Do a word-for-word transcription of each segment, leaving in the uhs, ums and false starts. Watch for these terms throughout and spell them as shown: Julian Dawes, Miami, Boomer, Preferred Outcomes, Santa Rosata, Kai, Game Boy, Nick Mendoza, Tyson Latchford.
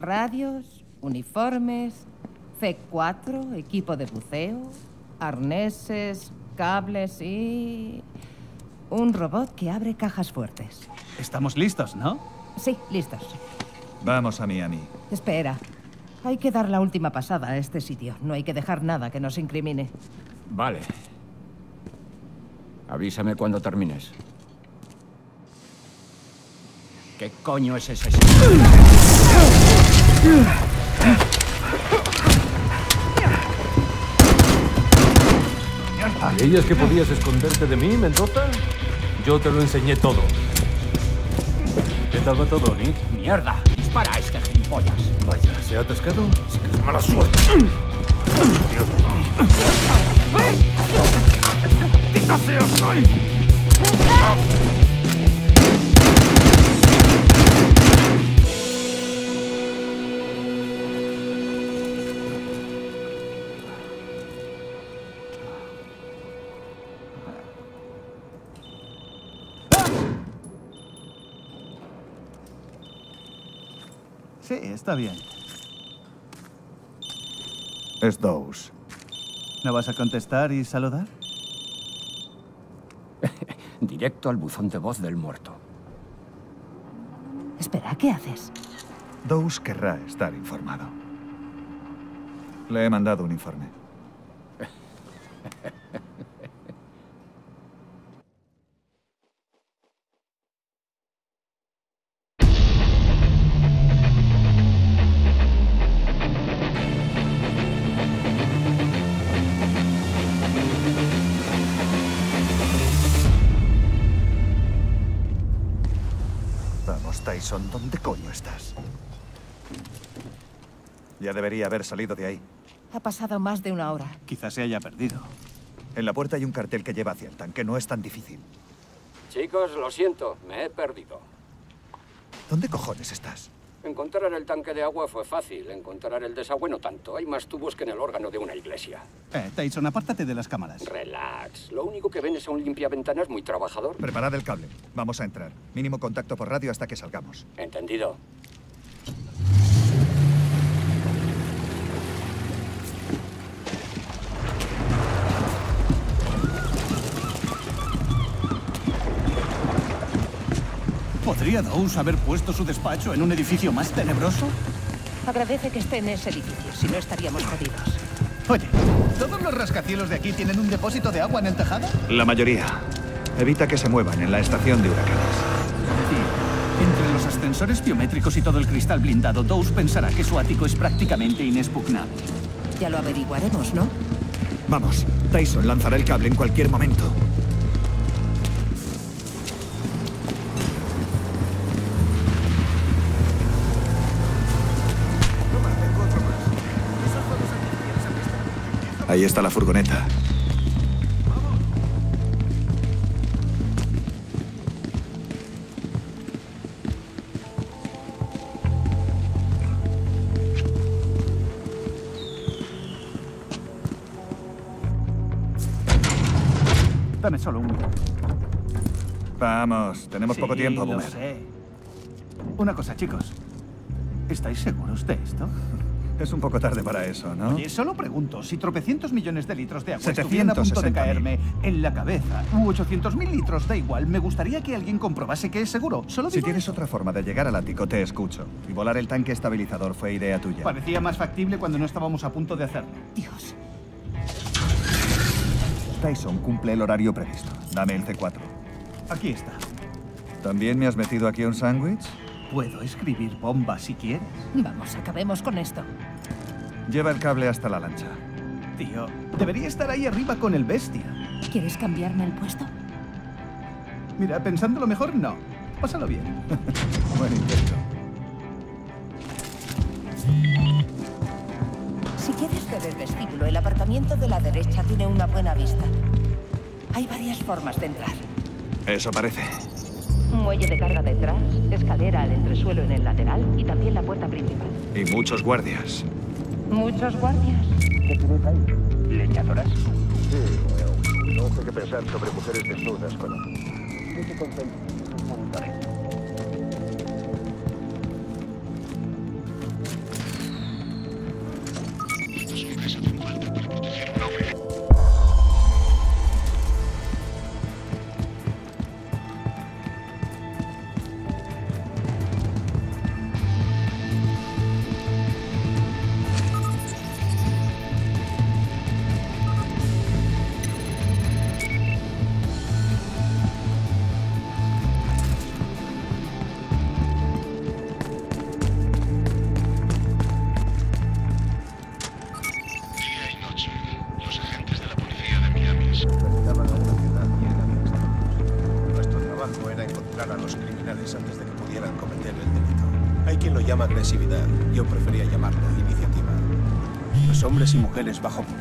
radios, uniformes, C cuatro, equipo de buceo, arneses, cables y... un robot que abre cajas fuertes. Estamos listos, ¿no? Sí, listos. Vamos a Miami. Espera. Hay que dar la última pasada a este sitio. No hay que dejar nada que nos incrimine. Vale. Avísame cuando termines. ¿Qué coño es ese sitio? ¿Creías que podías esconderte de mí, Mendoza? Yo te lo enseñé todo. ¿Qué tal va todo, Nick? ¡Mierda! ¡Dispara a este gilipollas! Vaya, ¿se ha atascado? Sí que es mala suerte. ¡Maldita sea, soy! Sí, está bien. Es Dawes. ¿No vas a contestar y saludar? Directo al buzón de voz del muerto. Espera, ¿qué haces? Dawes querrá estar informado. Le he mandado un informe. Tyson, ¿dónde coño estás? Ya debería haber salido de ahí. Ha pasado más de una hora. Quizás se haya perdido. En la puerta hay un cartel que lleva hacia el tanque. No es tan difícil. Chicos, lo siento. Me he perdido. ¿Dónde cojones estás? Encontrar el tanque de agua fue fácil. Encontrar el desagüe no tanto. Hay más tubos que en el órgano de una iglesia. Eh, Tyson, apártate de las cámaras. Relax. Lo único que ven es a un limpiaventanas muy trabajador. Preparad el cable. Vamos a entrar. Mínimo contacto por radio hasta que salgamos. Entendido. ¿Podría Dawes haber puesto su despacho en un edificio más tenebroso? Agradece que esté en ese edificio, si no estaríamos jodidos. Oye, ¿todos los rascacielos de aquí tienen un depósito de agua en el tejado? La mayoría. Evita que se muevan en la estación de huracanes. Sí. Entre los ascensores biométricos y todo el cristal blindado, Dawes pensará que su ático es prácticamente inexpugnable. Ya lo averiguaremos, ¿no? Vamos, Tyson lanzará el cable en cualquier momento. Ahí está la furgoneta. Dame solo uno. Vamos, tenemos sí, poco tiempo, Boomer. Lo sé. Una cosa, chicos. ¿Estáis seguros de esto? Es un poco tarde para eso, ¿no? Oye, solo pregunto, si tropecientos millones de litros de agua estuvieran a punto de caerme en la cabeza, u ochocientos mil litros, da igual, me gustaría que alguien comprobase que es seguro. Solo digo... Si tienes otra forma de llegar al ático, te escucho. Y volar el tanque estabilizador fue idea tuya. Parecía más factible cuando no estábamos a punto de hacerlo. Dios. Tyson cumple el horario previsto. Dame el C cuatro. Aquí está. ¿También me has metido aquí un sándwich? Puedo escribir bombas si quieres. Vamos, acabemos con esto. Lleva el cable hasta la lancha. Tío, debería estar ahí arriba con el bestia. ¿Quieres cambiarme el puesto? Mira, pensándolo mejor, no. Pásalo bien. Buen intento. Si quieres ver el vestíbulo, el apartamento de la derecha tiene una buena vista. Hay varias formas de entrar. Eso parece. Muelle de carga detrás, escalera al entresuelo en el lateral y también la puerta principal. Y muchos guardias. ¿Muchos guardias? ¿Qué tienes ahí? ¿Leñadoras? Sí, bueno, no sé qué pensar sobre mujeres desnudas con él. No te contentes, montaré. cometer el delito. Hay quien lo llama agresividad. Yo prefería llamarlo iniciativa. Los hombres y mujeres bajo mundo.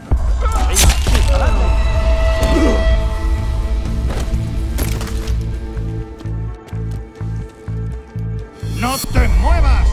¡No te muevas!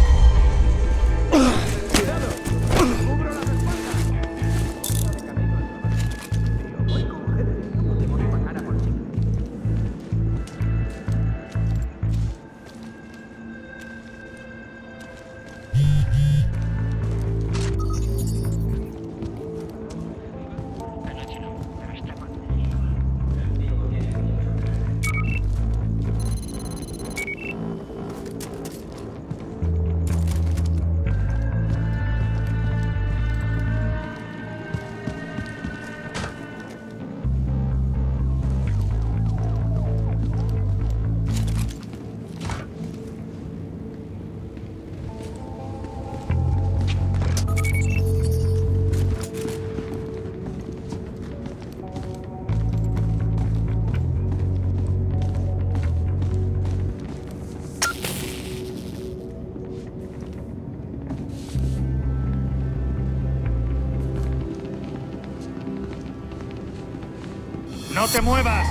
¡No te muevas!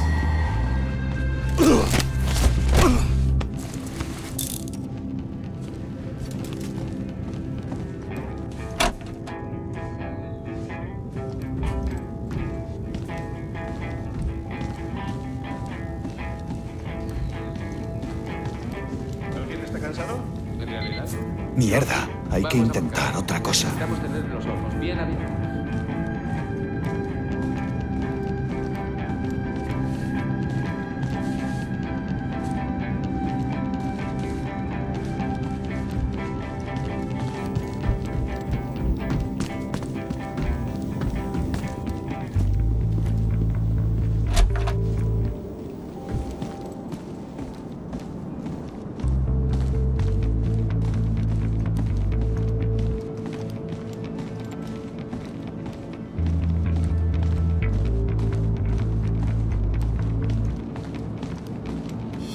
¿Alguien está cansado? ¿En realidad? Mierda, hay que intentar otra cosa. Necesitamos tener los ojos bien abiertos.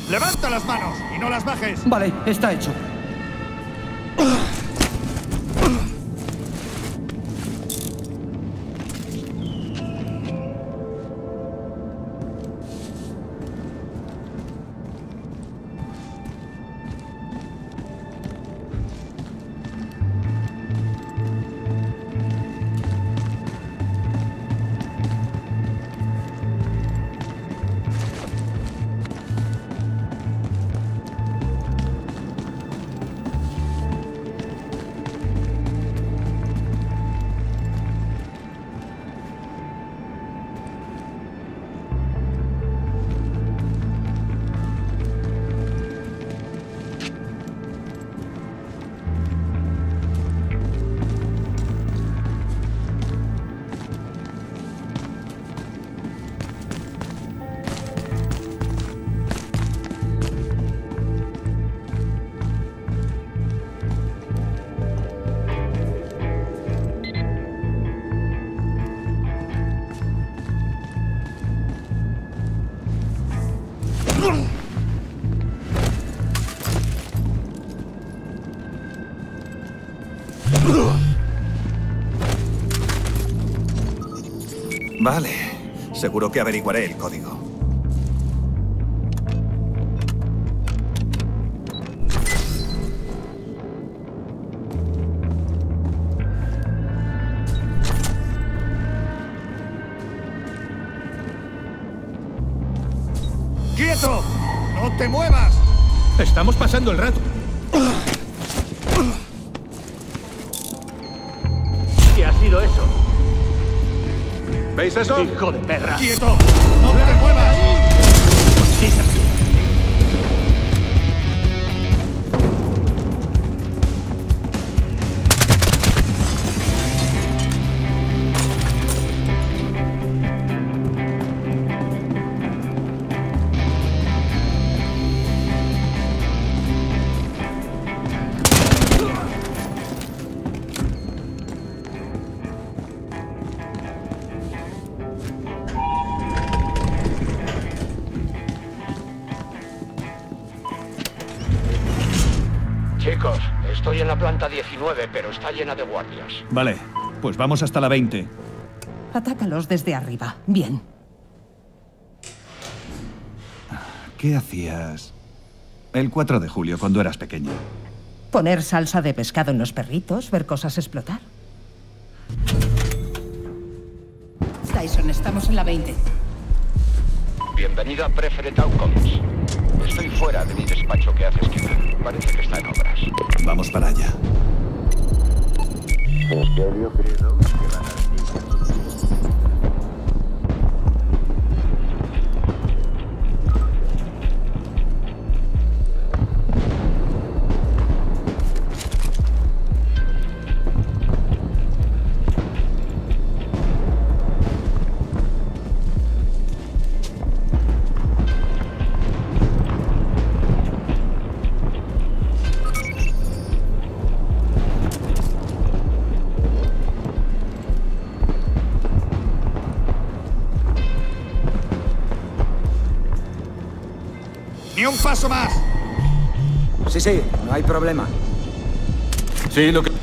¡Levanta las manos y no las bajes! Vale, está hecho. Vale, seguro que averiguaré el código. ¡Quieto! ¡No te muevas! Estamos pasando el rato. ¿Qué ha sido eso? ¿Veis eso? ¡Hijo de perra! ¡Quieto! ¡No te muevas! Chicos, estoy en la planta diecinueve, pero está llena de guardias. Vale, pues vamos hasta la veinte. Atácalos desde arriba. Bien. ¿Qué hacías el cuatro de julio cuando eras pequeño? Poner salsa de pescado en los perritos, ver cosas explotar. Tyson, estamos en la veinte. Bienvenido a Preferred Outcomes. Estoy fuera de mi despacho que haces que parece que está en obras. Vamos para allá. ¿En serio creo que van a...? ¡Un paso más! Sí, sí, no hay problema. Sí, lo que...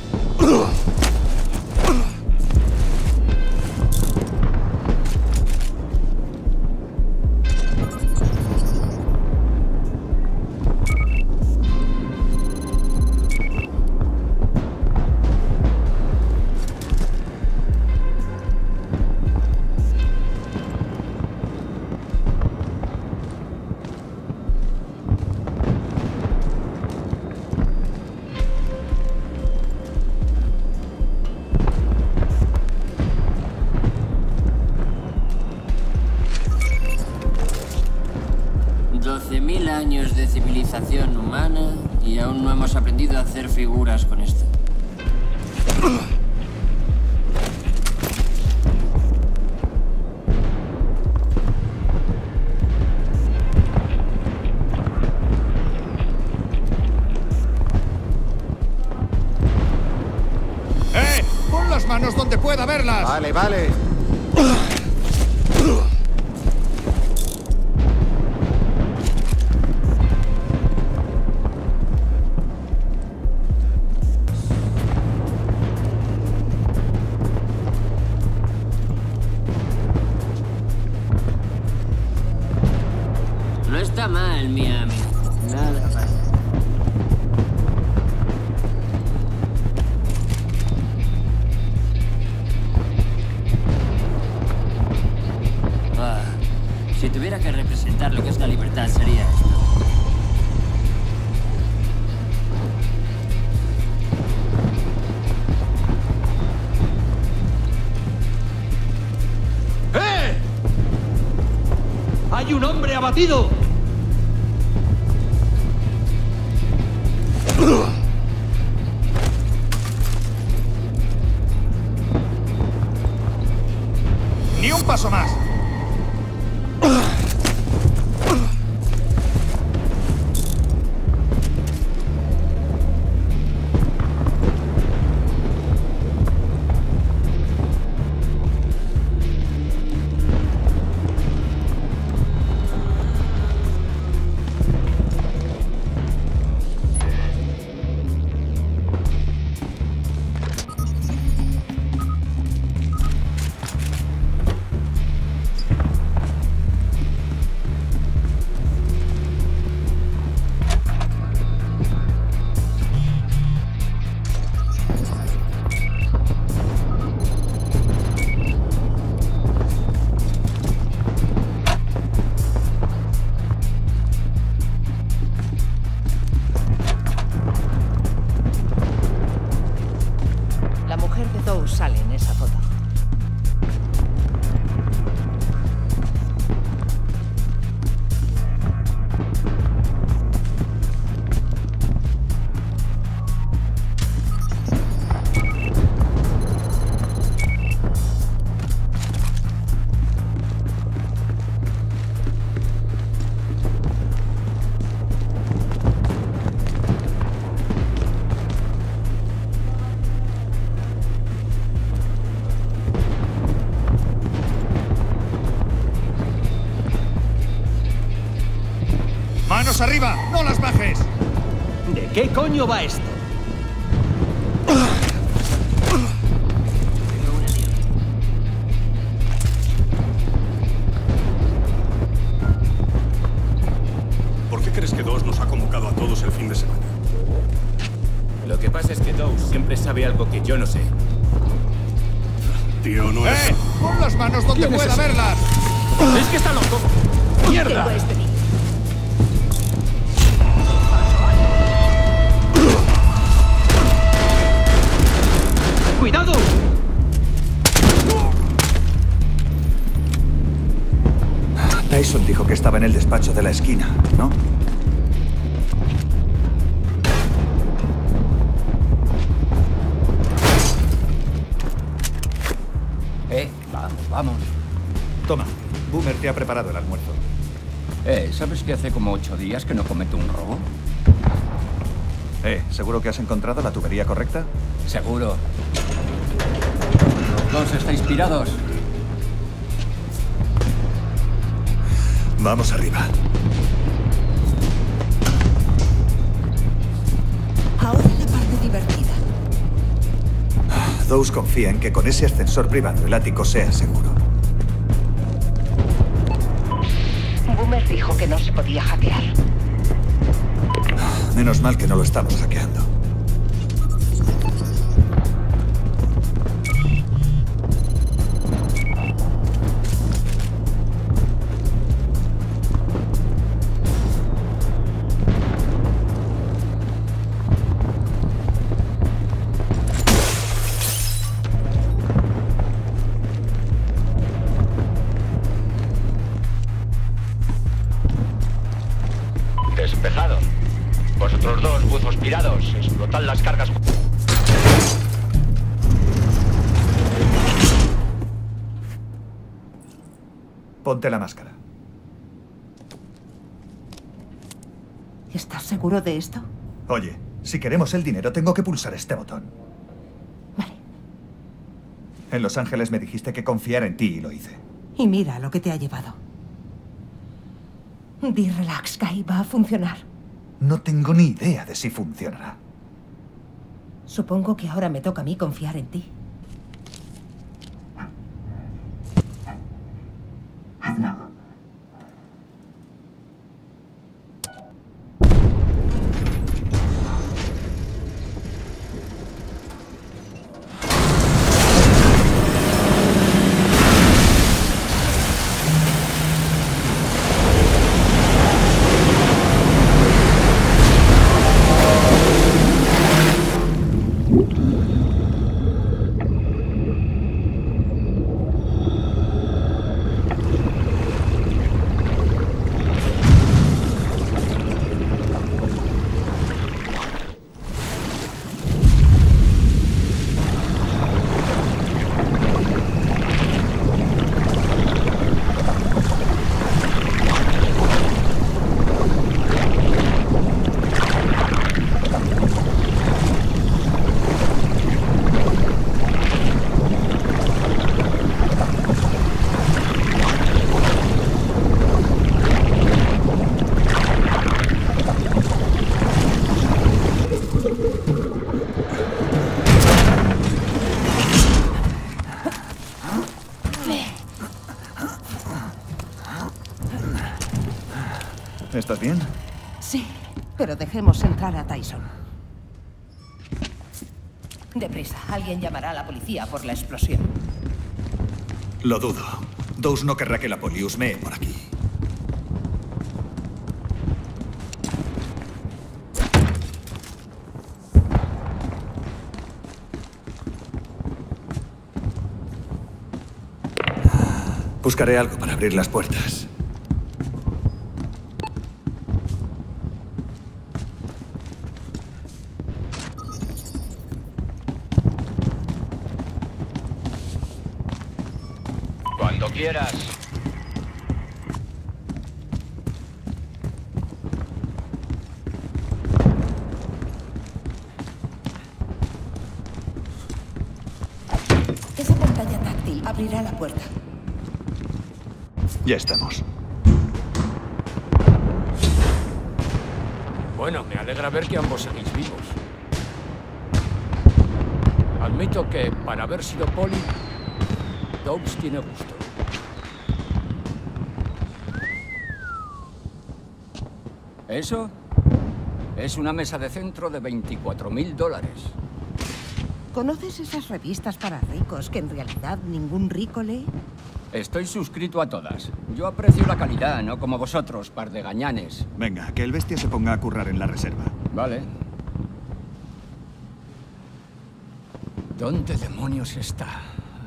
doce mil años de civilización humana y aún no hemos aprendido a hacer figuras con esto. ¡Eh! ¡Pon las manos donde pueda verlas! Vale, vale. Está mal, Miami. Nada mal. Ah, si tuviera que representar lo que es la libertad, sería esto. ¡Eh! ¡Hay un hombre abatido! Ni un paso más. Sale en esa foto. ¡Manos arriba! ¡No las bajes! ¿De qué coño va esto? ¿Por qué crees que Dawes nos ha convocado a todos el fin de semana? Lo que pasa es que Dawes siempre sabe algo que yo no sé. Tío, no es... ¡Eh! ¡Pon las manos donde pueda verlas! ¡Es que está loco! ¡Mierda! ¡Cuidado! Tyson dijo que estaba en el despacho de la esquina, ¿no? Eh, vamos, vamos. Toma, Boomer te ha preparado el almuerzo. Eh, ¿sabes que hace como ocho días que no cometo un robo? Eh, ¿seguro que has encontrado la tubería correcta? Seguro. Los dos estáis pirados. Vamos arriba. Ahora la parte divertida. Dawes confía en que con ese ascensor privado el ático sea seguro. Boomer dijo que no se podía hackear. Menos mal que no lo estamos hackeando. Despejado. Vosotros dos, buzos pirados, explotad las cargas. Ponte la máscara. ¿Estás seguro de esto? Oye, si queremos el dinero, tengo que pulsar este botón. Vale. En Los Ángeles me dijiste que confiara en ti y lo hice. Y mira lo que te ha llevado. Di relax, Kai, va a funcionar. No tengo ni idea de si funcionará. Supongo que ahora me toca a mí confiar en ti. Hazlo. ¿Estás bien? Sí, pero dejemos entrar a Tyson. Deprisa, alguien llamará a la policía por la explosión. Lo dudo. Dawes no querrá que la poli os mee por aquí. Buscaré algo para abrir las puertas. Cuando quieras. Esa pantalla táctil abrirá la puerta. Ya estamos. Bueno, me alegra ver que ambos seguís vivos. Admito que, para haber sido poli, Dawes tiene gusto. ¿Eso? Es una mesa de centro de veinticuatro mil dólares. ¿Conoces esas revistas para ricos que en realidad ningún rico lee? Estoy suscrito a todas. Yo aprecio la calidad, no como vosotros, par de gañanes. Venga, que el bestia se ponga a currar en la reserva. Vale. ¿Dónde demonios está?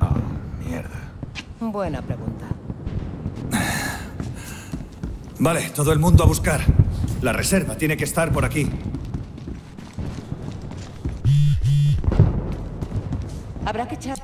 Oh, mierda. Buena pregunta. Vale, todo el mundo a buscar. La reserva tiene que estar por aquí. Habrá que echar...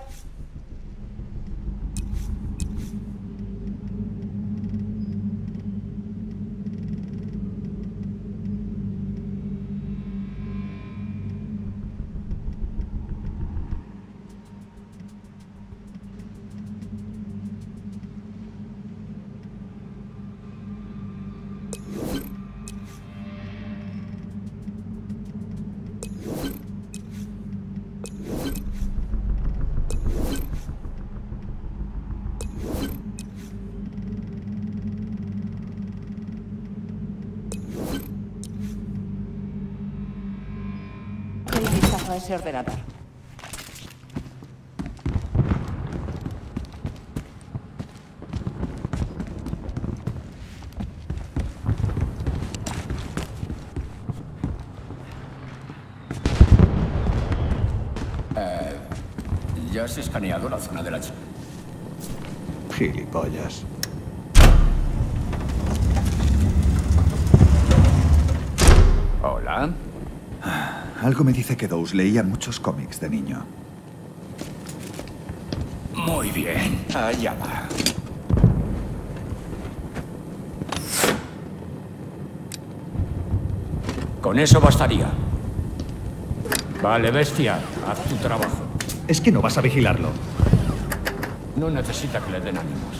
ese ordenador. Eh, ya has escaneado la zona de la chica. Gilipollas. Hola. Algo me dice que Dawes leía muchos cómics de niño. Muy bien, allá va. Con eso bastaría. Vale, bestia, haz tu trabajo. Es que no vas a vigilarlo. No necesita que le den ánimos.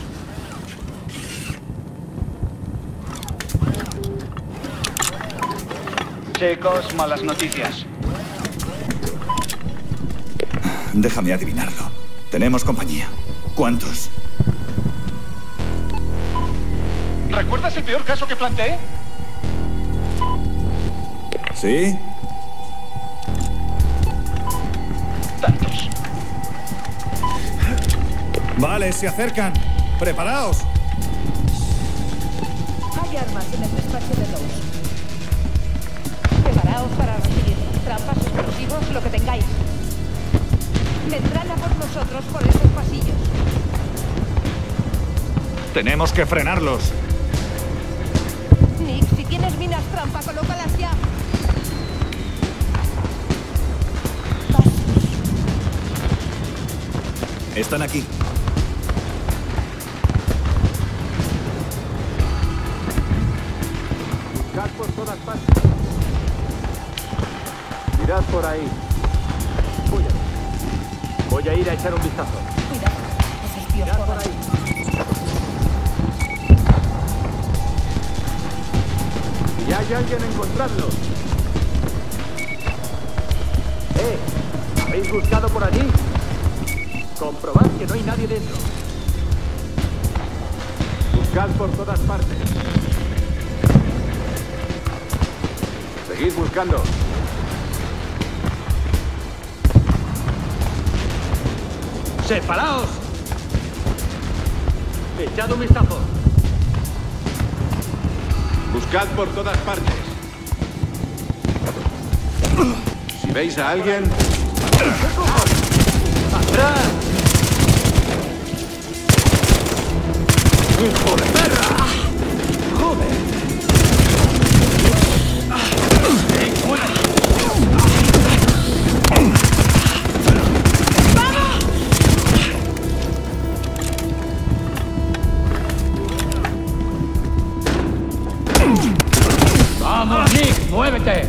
Chicos, malas noticias. Déjame adivinarlo. Tenemos compañía. ¿Cuántos? ¿Recuerdas el peor caso que planteé? ¿Sí? Tantos. Vale, se acercan. ¡Preparaos! Hay armas en el despacho de Dawes. Preparaos para recibir trampas, explosivos, lo que tengáis. Vendrán a por nosotros por estos pasillos. Tenemos que frenarlos. Nick, si tienes minas trampa, colócalas ya. Están aquí. Buscad por todas partes. Mirad por ahí. Voy a ir a echar un vistazo. Cuidado, es el tío por, por ahí. ahí. ¡Ya hay alguien a encontrarlo! ¡Eh! ¿Habéis buscado por allí? Comprobad que no hay nadie dentro. Buscad por todas partes. Seguid buscando. ¡Separaos! ¡Echad un vistazo! Buscad por todas partes. Si veis a alguien... ¡Atrás! ¡Hijo de perra! ¡Joder! ¡Muévete!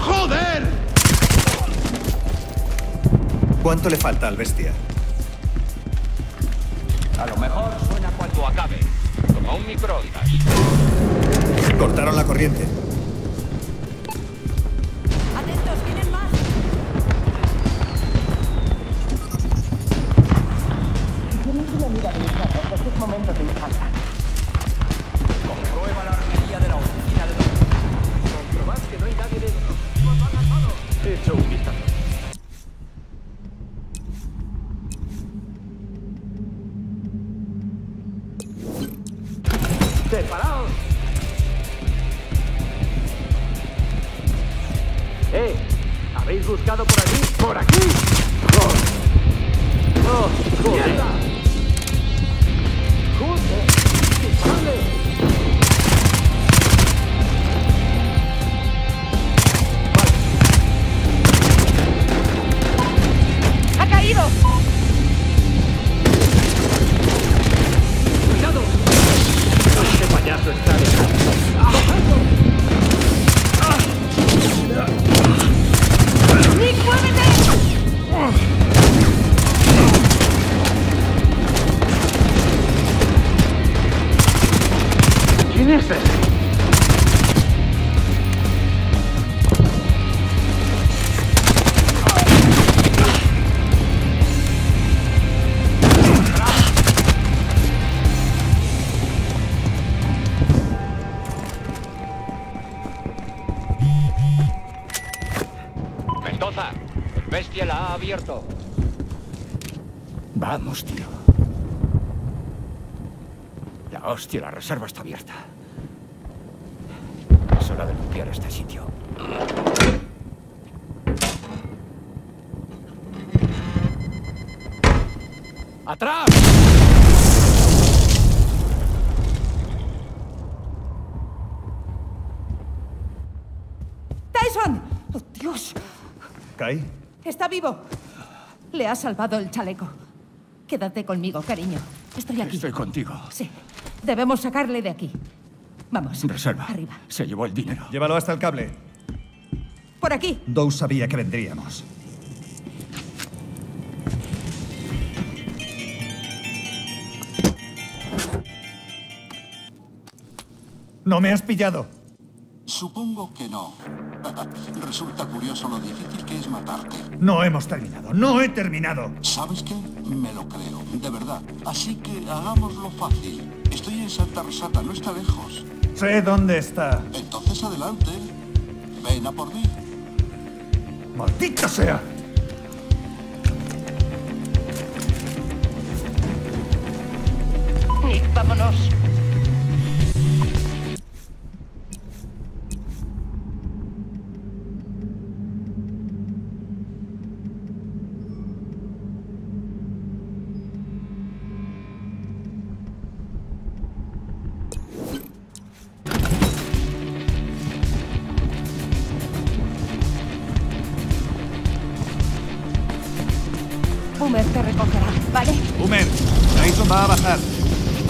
¡Joder! ¿Cuánto le falta al bestia? A lo mejor suena cualquier... todo acabe, como un microondas. Cortaron la corriente. Atentos, vienen más. Si tienes una mira de mis manos, este es momento de impactar. Comprueba la armería de la oficina de los. Comprobad que no hay nadie dentro. He hecho un vistazo. ¡Separaos! ¡Eh! ¿Habéis buscado por aquí? ¡Por aquí! ¡Oh! ¡Oh! ¡Joder! ¡Joder! ¡Vale! ¡Ha caído! ¡Cuidado! ¡Este payaso está dejando! ¡Bajando! ¡Nick, muévete! ¿Quién es ese? Bestia la ha abierto. Vamos, tío. La hostia, la reserva está abierta. Es hora de limpiar este sitio. ¡Atrás! ¡Tyson! ¡Oh, Dios! ¿Kai? ¡Está vivo! Le ha salvado el chaleco. Quédate conmigo, cariño. Estoy aquí. Estoy contigo. Sí. Debemos sacarle de aquí. Vamos. Reserva. Arriba. Se llevó el dinero. Llévalo hasta el cable. Por aquí. Dawes sabía que vendríamos. No me has pillado. Supongo que no. Resulta curioso lo difícil que es matarte. No hemos terminado, no he terminado. ¿Sabes qué? Me lo creo, de verdad. Así que hagámoslo fácil. Estoy en Santa Rosata, no está lejos. Sé dónde está. Entonces adelante. Ven a por mí. ¡Maldita sea! Nick, vámonos.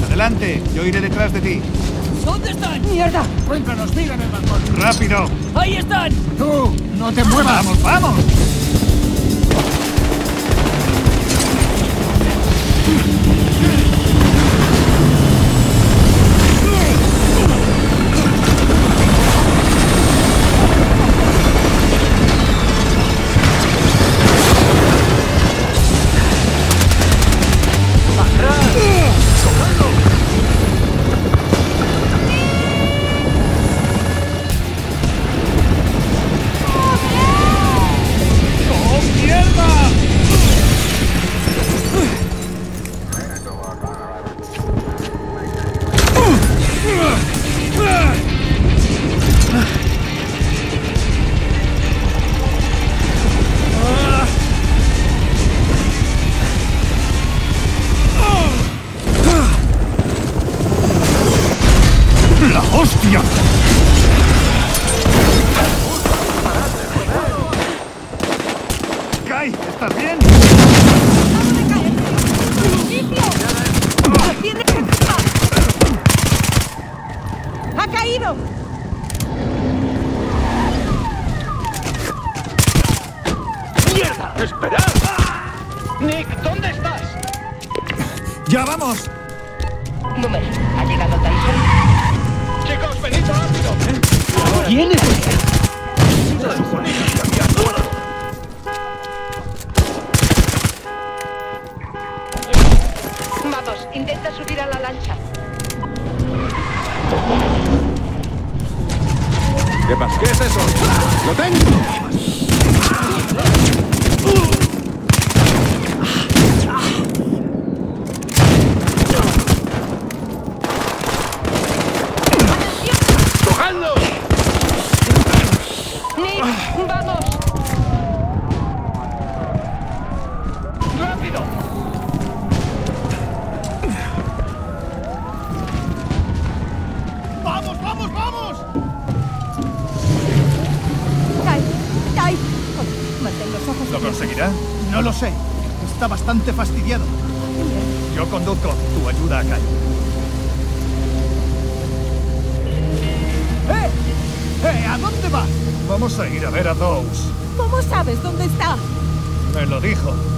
Adelante, yo iré detrás de ti. ¿Dónde están? ¡Mierda! ¡Cuéntanos, mira en el balcón! ¡Rápido! ¡Ahí están! ¡Tú! ¡No te muevas! ¡Vamos, vamos! Boomer, ¿ha llegado Tyson? Chicos, venid rápido. ¿Quién es? Vamos, intenta subir a la lancha. ¿Qué pasa? ¿Qué es eso? ¡Lo tengo! No lo sé. Está bastante fastidiado. Yo conduzco. Tú ayuda a Kai. ¡Eh! ¡Eh! ¿A dónde vas? Vamos a ir a ver a Dawes. ¿Cómo sabes dónde está? Me lo dijo.